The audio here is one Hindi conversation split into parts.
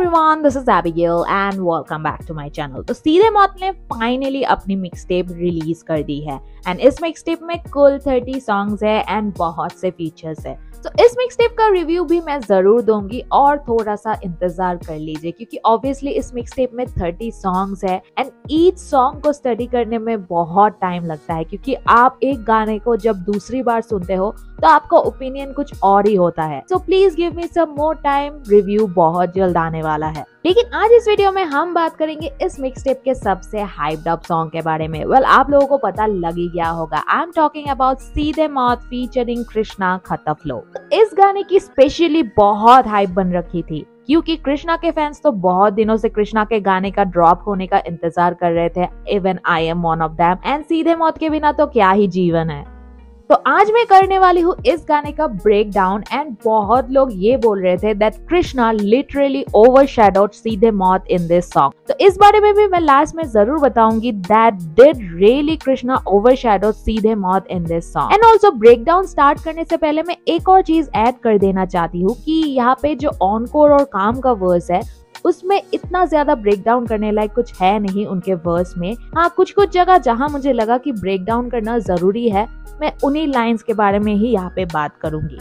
Everyone, this is Abigail and welcome back to my channel. तो सीधे मौत ने फाइनली अपनी मिक्स टेप रिलीज कर दी है एंड इस मिक्स टेप में कुल 30 सॉन्ग्स है एंड बहुत से फीचर्स है। तो इस मिक्स टेप का रिव्यू भी मैं जरूर दूंगी और थोड़ा सा इंतजार कर लीजिए क्योंकि ऑब्वियसली इस मिक्स टेप में 30 सॉन्ग्स है एंड ईच सॉन्ग को स्टडी करने में बहुत टाइम लगता है क्योंकि आप एक गाने को जब दूसरी बार सुनते हो तो आपका ओपिनियन कुछ और ही होता है। So please give me some more time, review बहुत जल्द आने वाला है। लेकिन आज इस वीडियो में हम बात करेंगे इस मिक्स टेप के सबसे हाइप्ड अप सॉन्ग के बारे में। वेल, आप लोगों को पता लग ही गया होगा, आई एम टॉकिंग अबाउट सीधे मौत फीचरिंग कृष्णा खत्ता फ्लो। तो इस गाने की स्पेशली बहुत हाइप बन रखी थी क्योंकि कृष्णा के फैंस तो बहुत दिनों से कृष्णा के गाने का ड्रॉप होने का इंतजार कर रहे थे। Even I am one of them and Seedhe Maut के बिना तो क्या ही जीवन है। तो आज मैं करने वाली हूँ इस गाने का ब्रेक डाउन एंड बहुत लोग ये बोल रहे थे that Krishna literally overshadowed Seedhe Maut in this song. तो इस बारे में भी मैं लास्ट में जरूर बताऊंगी that did really Krishna overshadowed Seedhe Maut in this song. And also break down start करने से पहले मैं एक और चीज ऐड कर देना चाहती हूँ कि यहाँ पे जो ऑनकोर और काम का वर्स है उसमें इतना ज्यादा ब्रेक डाउन करने लायक कुछ है नहीं उनके वर्स में। हाँ, कुछ कुछ जगह जहाँ मुझे लगा कि ब्रेक डाउन करना जरूरी है मैं उन्हीं लाइंस के बारे में ही यहाँ पे बात करूंगी।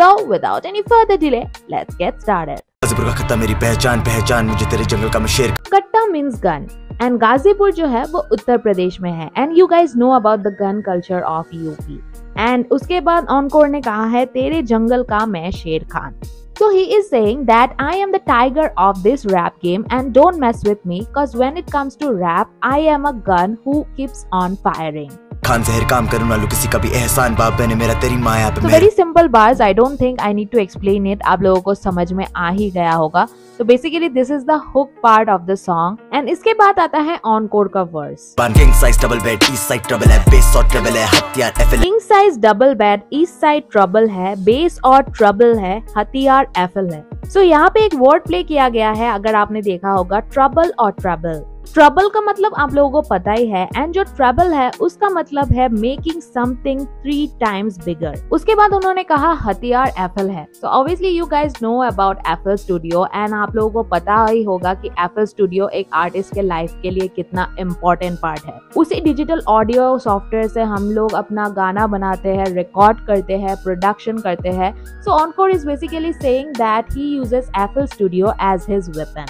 So without any further delay let's get started. Ghazipur का खट्टा मेरी पहचान मुझे तेरे जंगल का शेर। खट्टा मींस गन एंड गाजीपुर जो है वो उत्तर प्रदेश में है and you guys know about the gun culture of UP. And उसके बाद ऑनकोर ने कहा है तेरे जंगल का मैं शेर Khan. So he is saying that I am the tiger of this rap game and don't mess with me cause when it comes to rap I am a gun who keeps on firing. Khan जहर काम करूं ना लू किसी का भी एहसान बाप बने मेरा तेरी माया पे। Very simple bars, I don't think I need to explain it, आप लोगों को समझ में आ ही गया होगा। तो basically this is the hook part of the song and इसके बाद आता है ऑनकोर का verse. King size double bed east side trouble है बेस और ट्रबल है हथियार। King size double bed east side trouble है बेस और ट्रबल है हथियार एफएल है। सो यहाँ पे एक वर्ड प्ले किया गया है अगर आपने देखा होगा, ट्रबल और ट्रबल। ट्रबल का मतलब आप लोगों को पता ही है एंड जो ट्रबल है उसका मतलब है मेकिंग समथिंग 3 times बिगर। उसके बाद उन्होंने कहा हथियार एफएल है। So obviously you guys know about FL studio and आप लोगों को पता ही होगा कि एफएल स्टूडियो एक आर्टिस्ट के लाइफ के लिए कितना इम्पोर्टेंट पार्ट है। उसी डिजिटल ऑडियो सॉफ्टवेयर से हम लोग अपना गाना बनाते हैं, रिकॉर्ड करते हैं, प्रोडक्शन करते हैं। So encore is basically saying that he uses FL studio as his weapon.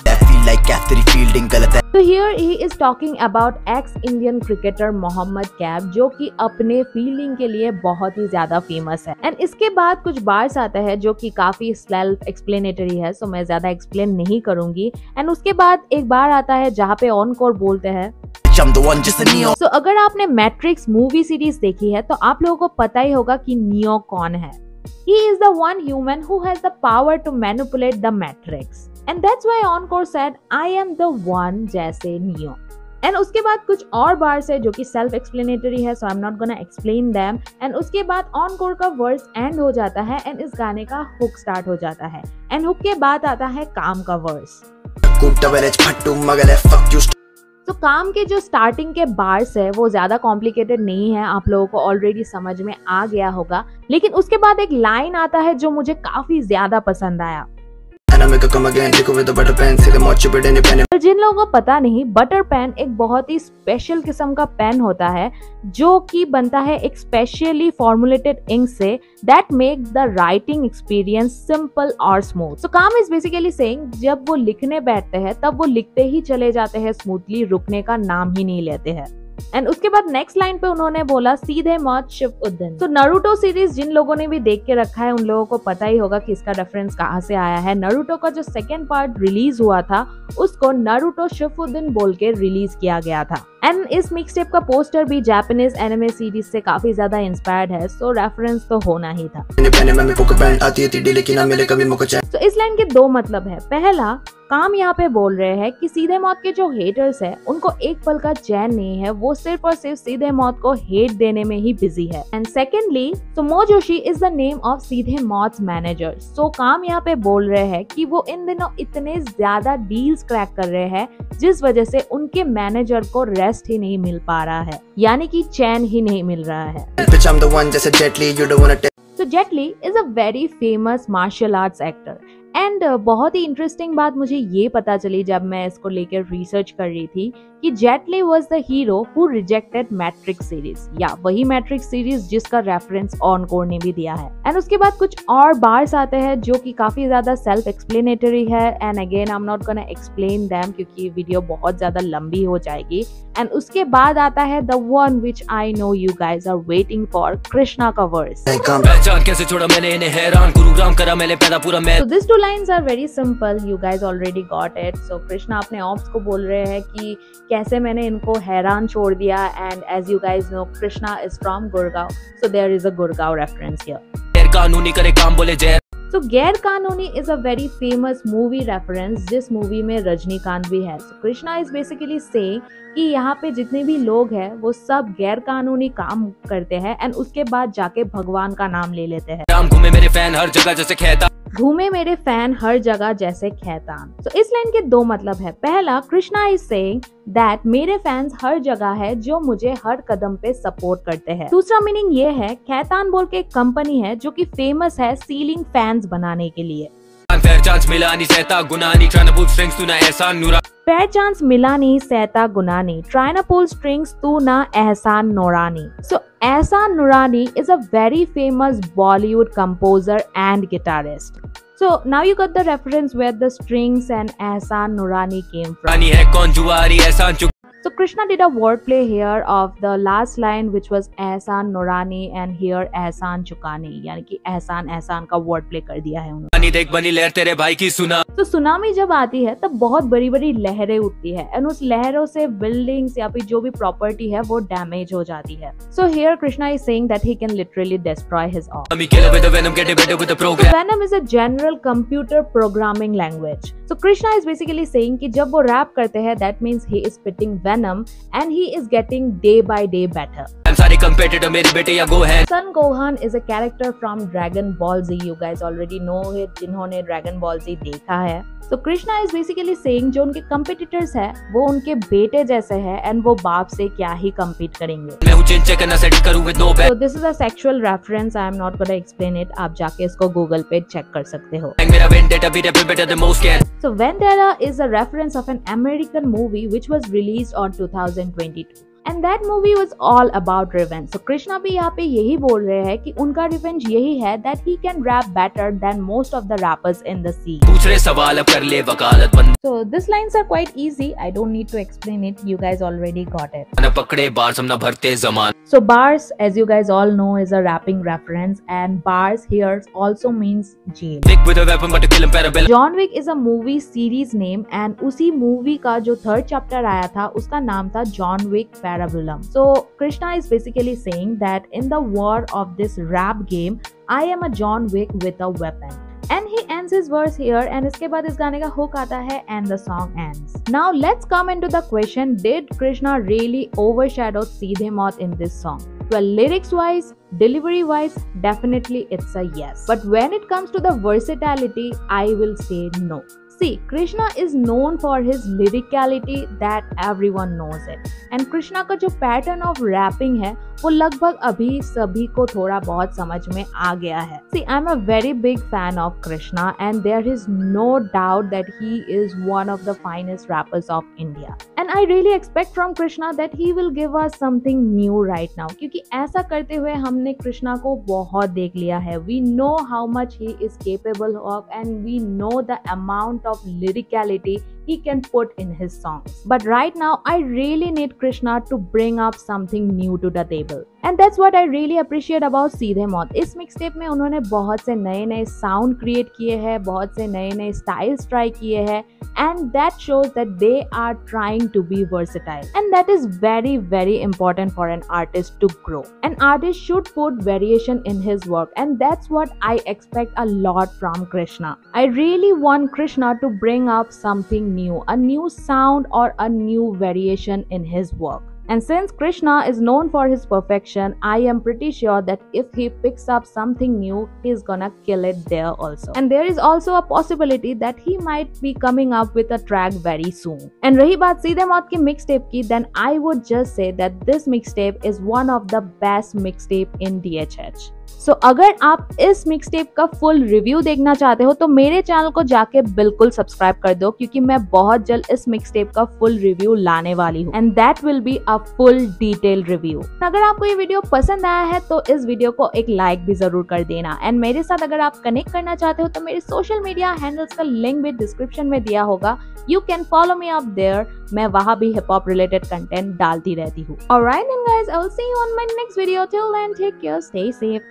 तो here he is talking about ex Indian cricketer Mohammad Kaif जो कि अपने फील्डिंग के लिए बहुत ही ज्यादा फेमस है। एंड इसके बाद कुछ बार्स आते हैं जो कि काफी सेल्फ एक्सप्लेनेटरी है, सो मैं ज्यादा एक्सप्लेन नहीं करूंगी। एंड उसके बाद एक बार आता है जहाँ पे ऑनकोर बोलते हैं। सो अगर आपने मैट्रिक्स मूवी सीरीज देखी है तो आप लोगों को पता ही होगा कि नियो कौन है। He is the one human who has the power to manipulate the Matrix, and that's why Encore said, "I am the one," जैसे नियो। एंड उसके बाद कुछ और बार्स है जो कि सेल्फ एक्सप्लेनेटरी है, so I am not gonna explain them. And उसके बाद ऑनकोर का वर्स एंड हो जाता है एंड इस गाने का हुक स्टार्ट हो जाता है एंड हुक के बाद आता है काम का वर्स। तो काम के जो स्टार्टिंग के बार्स है वो ज्यादा कॉम्प्लिकेटेड नहीं है, आप लोगों को ऑलरेडी समझ में आ गया होगा। लेकिन उसके बाद एक लाइन आता है जो मुझे काफी ज्यादा पसंद आया। और जिन लोगों को पता नहीं, बटर पेन एक बहुत ही स्पेशल किस्म का पेन होता है जो कि बनता है एक स्पेशली फॉर्मुलेटेड इंक से that make the writing experience simple और smooth. So Kaam is basically saying जब वो लिखने बैठते हैं तब वो लिखते ही चले जाते हैं स्मूथली, रुकने का नाम ही नहीं लेते हैं। एंड उसके बाद नेक्स्ट लाइन पे उन्होंने बोला सीधे मौत शिपुदन। तो नारुतो सीरीज जिन लोगों ने भी देख के रखा है उन लोगों को पता ही होगा कि इसका रेफरेंस कहाँ से आया है। नारुतो का जो सेकंड पार्ट रिलीज हुआ था उसको नारुतो शिपुदन बोल के रिलीज किया गया था। एंड इस मिक्स टेप का पोस्टर भी जापानीज एनिमे सीरीज से काफी ज्यादा इंस्पायर्ड है, सो रेफरेंस तो होना ही था। तो इस लाइन के दो मतलब है। पहला, काम यहाँ पे बोल रहे हैं कि सीधे मौत के जो हेटर्स हैं उनको एक पल का चैन नहीं है, वो सिर्फ और सिर्फ सीधे मौत को हेट देने में ही बिजी है। And secondly, Sumo Joshi is the name of Seedhe Maut manager. सो काम यहाँ पे बोल रहे हैं कि वो इन दिनों इतने ज्यादा डील्स क्रैक कर रहे हैं जिस वजह से उनके मैनेजर को रेस्ट ही नहीं मिल पा रहा है, यानी कि चैन ही नहीं मिल रहा है। Jet Li is a very famous martial arts actor and बहुत ही इंटरेस्टिंग बात मुझे ये पता चली जब मैं इसको लेकर रिसर्च कर रही थी कि Jet Li was the hero who rejected Matrix series, या वही मैट्रिक्स सीरीज जिसका रेफरेंस ऑनकोर ने भी दिया है। एंड उसके बाद कुछ और बार्स आते हैं जो कि काफी ज्यादा सेल्फ एक्सप्लेनेटरी है, and again I am not gonna explain them क्योंकि वीडियो बहुत ज्यादा लंबी हो जाएगी। एंड उसके बाद आता है the one which I know you guys are waiting for, Krishna का verse. So these two lines are very simple, you guys already got it. So Krishna अपने ऑप्स को बोल रहे हैं कि कैसे मैंने इनको हैरान छोड़ दिया, and as you guys know Krishna is from Gurgaon, so there is a Gurgaon reference here. गैर कानूनी करे काम बोले जय। So गैर कानूनी is a very famous movie reference, जिस मूवी में रजनीकांत भी है। So Krishna is basically saying कि यहाँ पे जितने भी लोग हैं वो सब गैर कानूनी काम करते हैं एंड उसके बाद जाके भगवान का नाम ले लेते हैं। घूमे मेरे फैन हर जगह जैसे खेता, घूमे मेरे फैन हर जगह जैसे खैतान। तो इस लाइन के दो मतलब है। पहला, कृष्णा इज सेइंग दैट मेरे फैंस हर जगह है जो मुझे हर कदम पे सपोर्ट करते हैं। दूसरा मीनिंग ये है, खैतान बोल के एक कंपनी है जो कि फेमस है सीलिंग फैंस बनाने के लिए। पैर चांस मिला नहीं सहता गुना नहीं, ट्राई ना पुल स्ट्रिंग्स तू ना एहसान नूरानी। So Ehsaan Noorani is a very famous Bollywood composer and guitarist. So now you got the reference where the strings and Ahsaan Noorani came from. So Krishna did a wordplay here of the last line which was Ahsaan Noorani and here Ahsaan Chukani, यानी कि एहसान का wordplay कर दिया है उन्होंने। देख बनी लहर तेरे भाई की सुना। तो सुनामी जब आती है तब बहुत बड़ी बड़ी लहरें उठती है एंड उस लहरों से बिल्डिंग्स या फिर जो भी प्रॉपर्टी है वो डैमेज हो जाती है। So here Krishna is saying that he can literally destroy his all. Venom is a general computer programming language. So Krishna is basically saying कि जब वो रैप करते हैं that means he is spitting Venom and he is getting day by day better. I'm sorry competitor मेरे बेटे या गोहन। Son Gohan is a character from Dragon Ball Z. You guys already know it जिन्होंने Dragon Ball Z देखा है। So Krishna is basically saying जो उनके competitors हैं वो उनके बेटे जैसे हैं and वो बाप से क्या ही compete करेंगे। मैं उचित करना सेट करूँगी दो पे। So this is a sexual reference. I am not gonna explain it. आप जाके इसको Google पे check कर सकते हो। मेरा Vendetta भी better than most can. So Vendetta is a reference of an American movie which was released on 2022 and that movie was all about revenge. So Krishna भी यहाँ पे यही बोल रहे हैं कि उनका revenge यही है that he can rap better than most of the rappers in the scene. दूसरे सवाल अब कर ले वकालत बंद। So these lines are quite easy. I don't need to explain it. You guys already got it. ना पकड़े bars हम ना भरते ज़मान। So bars, as you guys all know, is a rapping reference and bars here also means jail. Wick with a weapon but to kill him parable. John Wick is a movie series name and उसी movie का जो third chapter आया था उसका नाम था John Wick. So Krishna is basically saying that in the war of this rap game, I am a John Wick with a weapon. And he ends his verse here and इसके बाद इस गाने का hook आता है and the song ends. Now let's come into the question, did Krishna really overshadow Seedhe Maut in this song? Well, lyrics wise, delivery wise, definitely it's a yes. But when it comes to the versatility, I will say no. See, Krishna is known for his lyricality that everyone knows it. And Krishna का जो pattern of rapping है वो लगभग अभी सभी को थोड़ा बहुत समझ में आ गया है। See, I'm a very big fan of Krishna and there is no doubt that he is one of the finest rappers of India. And I really expect from Krishna that he will give us something new right now क्योंकि ऐसा करते हुए हमने Krishna को बहुत देख लिया है। We know how much he is capable of and we know the amount of lyricality he can put in his songs. But right now, I really need Krishna to bring up something new to the table. And that's what I really appreciate about Seedhe Maut. इस mixtape में उन्होंने बहुत से नए sound create किए हैं, बहुत से नए styles try किए हैं, and that shows that they are trying to be versatile. And that is very, very important for an artist to grow. An artist should put variation in his work, and that's what I expect a lot from Krishna. I really want Krishna to bring up something new, a new sound or a new variation in his work. And since Krishna is known for his perfection, I am pretty sure that if he picks up something new, he's gonna kill it there also. And there is also a possibility that he might be coming up with a track very soon. And रही बात Seedhe Maut की mixtape की, then I would just say that this mixtape is one of the best mixtape in DHH. सो अगर आप इस मिक्स टेप का फुल रिव्यू देखना चाहते हो तो मेरे चैनल को जाके बिल्कुल सब्सक्राइब कर दो, क्योंकि मैं बहुत जल्द इस मिक्स टेप का फुल रिव्यू लाने वाली हूँ and that will be a full detail review. अगर आपको ये वीडियो पसंद आया है तो इस वीडियो को एक लाइक भी जरूर कर देना एंड मेरे साथ अगर आप कनेक्ट करना चाहते हो तो मेरे सोशल मीडिया हैंडल्स का लिंक भी डिस्क्रिप्शन में दिया होगा, you can follow me up there. मैं वहाँ भी हिप हॉप रिलेटेड कंटेंट डालती रहती हूँ। Alright then guys, I will see you on my next video. Till then take care, stay safe